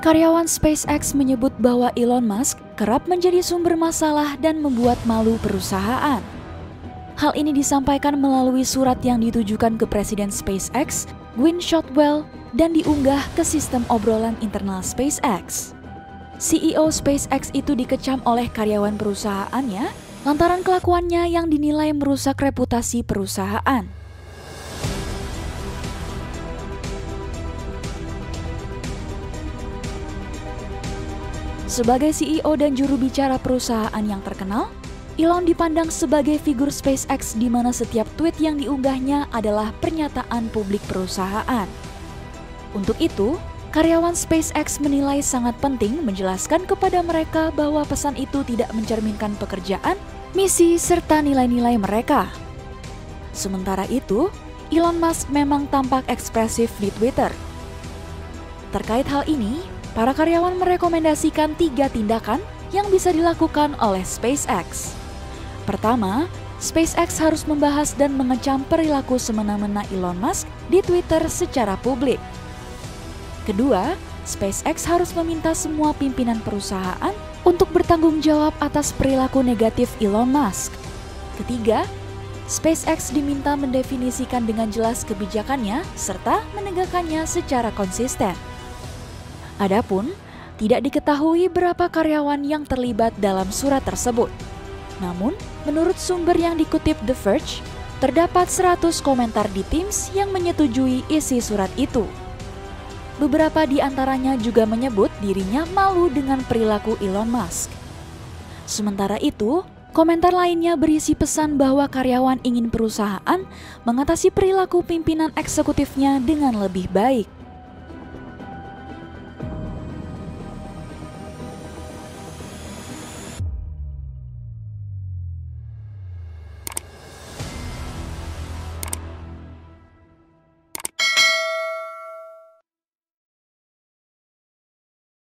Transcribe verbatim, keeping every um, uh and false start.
Karyawan SpaceX menyebut bahwa Elon Musk kerap menjadi sumber masalah dan membuat malu perusahaan. Hal ini disampaikan melalui surat yang ditujukan ke Presiden SpaceX, Gwynne Shotwell, dan diunggah ke sistem obrolan internal SpaceX. C E O SpaceX itu dikecam oleh karyawan perusahaannya lantaran kelakuannya yang dinilai merusak reputasi perusahaan. Sebagai C E O dan juru bicara perusahaan yang terkenal, Elon dipandang sebagai figur SpaceX di mana setiap tweet yang diunggahnya adalah pernyataan publik perusahaan. Untuk itu, karyawan SpaceX menilai sangat penting menjelaskan kepada mereka bahwa pesan itu tidak mencerminkan pekerjaan, misi, serta nilai-nilai mereka. Sementara itu, Elon Musk memang tampak ekspresif di Twitter. Terkait hal ini, para karyawan merekomendasikan tiga tindakan yang bisa dilakukan oleh SpaceX. Pertama, SpaceX harus membahas dan mengecam perilaku semena-mena Elon Musk di Twitter secara publik. Kedua, SpaceX harus meminta semua pimpinan perusahaan untuk bertanggung jawab atas perilaku negatif Elon Musk. Ketiga, SpaceX diminta mendefinisikan dengan jelas kebijakannya serta menegakkannya secara konsisten. Adapun, tidak diketahui berapa karyawan yang terlibat dalam surat tersebut. Namun, menurut sumber yang dikutip The Verge, terdapat seratus komentar di Teams yang menyetujui isi surat itu. Beberapa di antaranya juga menyebut dirinya malu dengan perilaku Elon Musk. Sementara itu, komentar lainnya berisi pesan bahwa karyawan ingin perusahaan mengatasi perilaku pimpinan eksekutifnya dengan lebih baik.